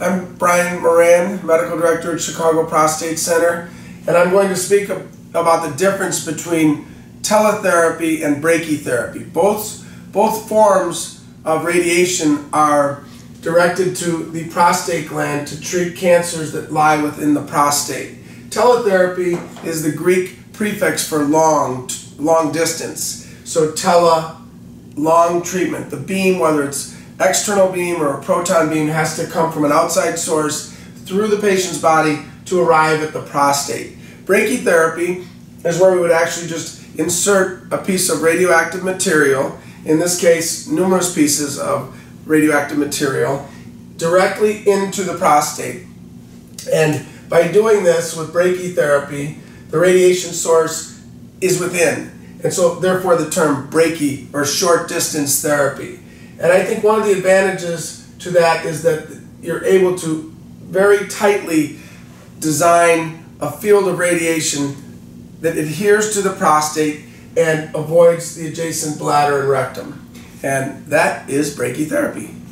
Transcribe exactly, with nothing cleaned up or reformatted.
I'm Brian Moran, Medical Director at Chicago Prostate Center, and I'm going to speak about the difference between teletherapy and brachytherapy. Both, both forms of radiation are directed to the prostate gland to treat cancers that lie within the prostate. Teletherapy is the Greek prefix for long, long distance. So tele, long treatment. The beam, whether it's external beam or a proton beam, has to come from an outside source through the patient's body to arrive at the prostate. Brachytherapy is where we would actually just insert a piece of radioactive material, in this case numerous pieces of radioactive material, directly into the prostate. And by doing this with brachytherapy, the radiation source is within. And so therefore the term brachy, or short distance therapy. And I think one of the advantages to that is that you're able to very tightly design a field of radiation that adheres to the prostate and avoids the adjacent bladder and rectum. And that is brachytherapy.